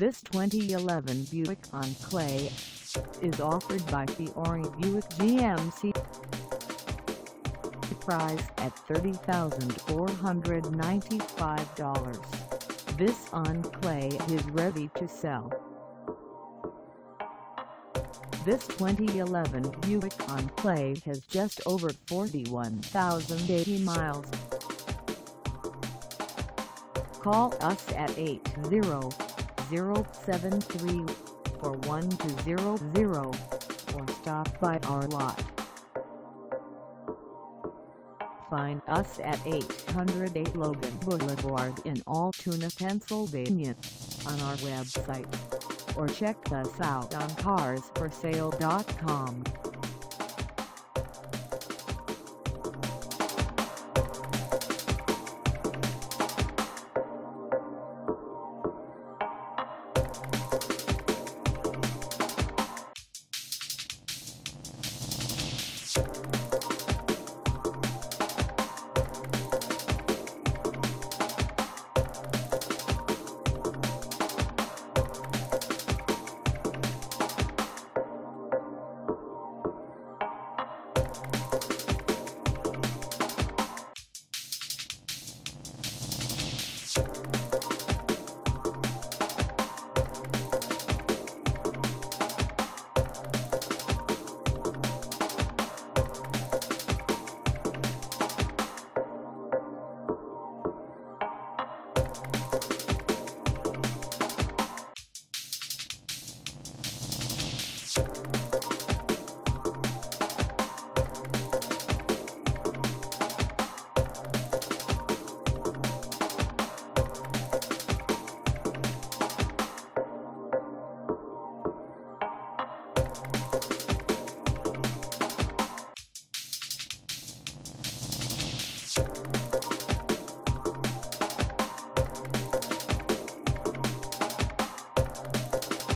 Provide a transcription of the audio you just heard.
This 2011 Buick Enclave is offered by Fiore Buick GMC. Price at $30,495. This Enclave is ready to sell. This 2011 Buick Enclave has just over 41,080 miles. Call us at 800-733-4200 or stop by our lot. Find us at 808 Logan Boulevard in Altoona, Pennsylvania, on our website, or check us out on carsforsale.com.